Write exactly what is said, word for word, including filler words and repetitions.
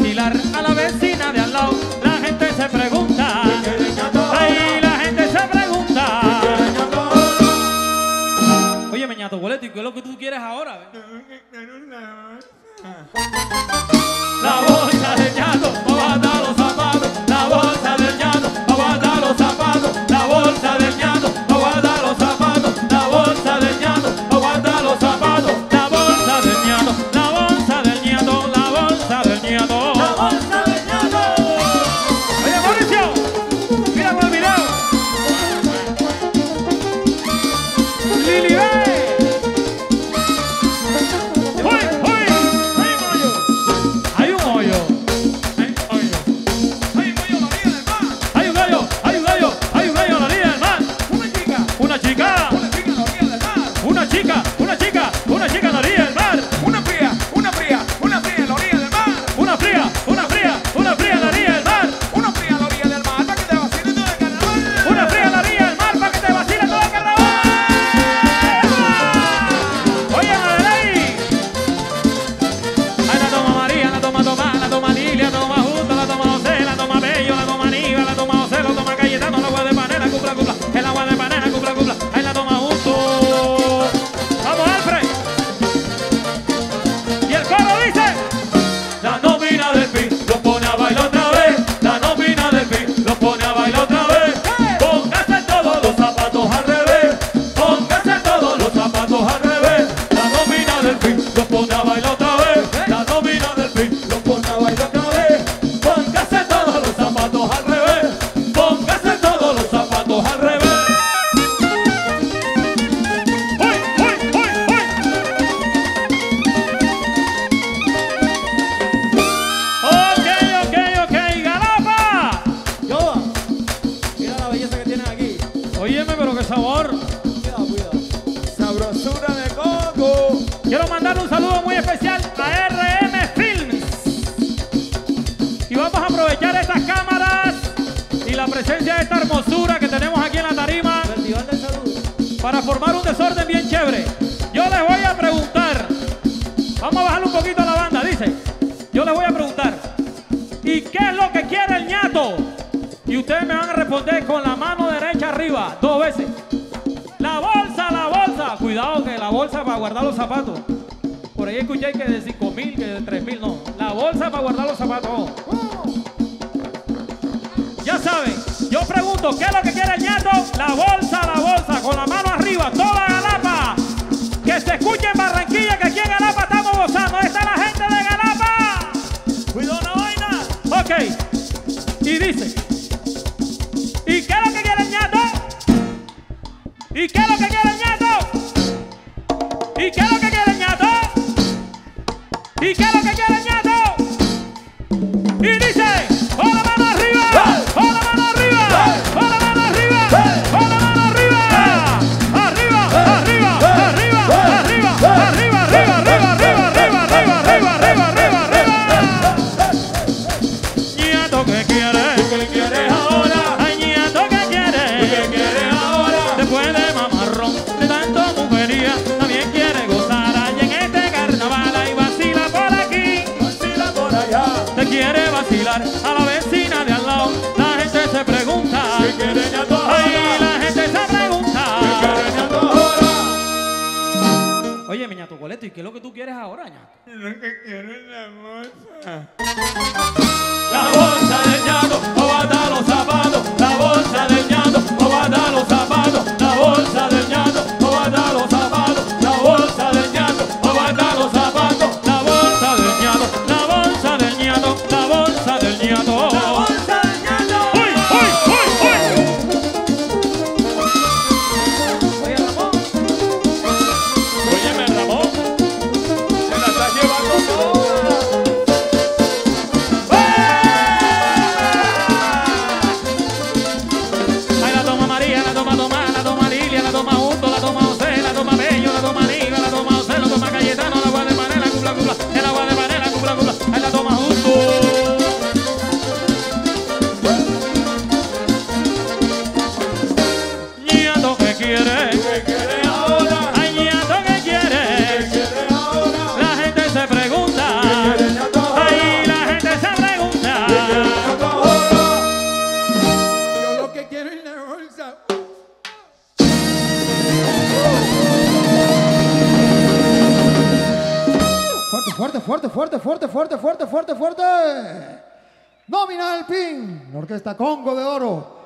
alquilar a la vecina de al lado. La gente se pregunta, ahí la gente se pregunta. Oye, Meñato Boleto, ¿y qué es lo que tú quieres ahora? La bolsa del ñato, aguanta los zapatos. La bolsa del ñato, aguanta los zapatos. La bolsa del ñato, aguanta los zapatos. La bolsa del ñato, aguanta los zapatos. La bolsa del ñato, la bolsa del ñato, la bolsa del ñato, la bolsa del ñato. Oye, Mauricio, mira por el video. Lili, ve. Sabor. Cuidado, cuidado. Sabrosura de coco. Quiero mandar un saludo muy especial a R M Films. Y vamos a aprovechar estas cámaras y la presencia de esta hermosura que tenemos aquí en la tarima para formar un desorden bien chévere. Yo les voy a preguntar, vamos a bajarle un poquito a la banda, dice. Yo les voy a preguntar, ¿y qué es lo que quiere el ñato? Y ustedes me van a responder con la mano derecha arriba, dos veces. La bolsa, la bolsa. Cuidado que la bolsa para guardar los zapatos. Por ahí escuché que de cinco mil, que de tres mil, no. La bolsa para guardar los zapatos. Oh. Ya saben, yo pregunto, ¿qué es lo que quiere el ñato? La bolsa, la bolsa, con la mano arriba, toda Galapa. Que se escuche en Barranquilla, que aquí en Galapa estamos gozando. Ahí está la gente de Galapa. Cuidado la vaina. Ok, y dice... ¿Y qué es lo que quiere el ñato? ¿Y qué es lo que quiere el ñato? ¿Y qué es lo que quiere el ñato? ¿Y qué es lo que quiere el ñato? Y dice, ¡con la mano arriba! ¡Con la mano arriba! ¡Con la mano arriba! ¡Con la mano arriba! ¡Arriba! ¡Arriba! ¡Arriba! ¡Arriba! ¡Arriba! ¡Arriba! ¡Arriba! ¡Arriba! ¡Arriba! ¡Arriba! ¡Arriba! ¡Arriba! ¡Arriba! ¡Arriba! ¡Ñato que quiere! ¿Qué quiere ahora? A la vecina de al lado, la gente se pregunta. ¿Qué quiere el ñato ahora? Ay, la gente se pregunta. ¿Qué quiere el ñato ahora? Oye, mi ñato Boleto, ¿y qué es lo que tú quieres ahora, ñato? Lo que quiero es la bolsa. La bolsa del ñato, aguanta los zapatos. La bolsa del ñato, aguanta los zapatos. La bolsa del ñato, aguanta los zapatos. La bolsa del ñato, aguanta los zapatos. La bolsa del ñato, la bolsa del ñato, la bolsa. La bolsa del ñato. ¡Uy, uy, uy, uy! Oye, Ramón. Óyeme, Ramón. Se la está llevando toda. ¡Eh! fuerte, fuerte, fuerte, fuerte, fuerte, fuerte, fuerte, fuerte. Nómina del Pin, la orquesta Congo de Oro.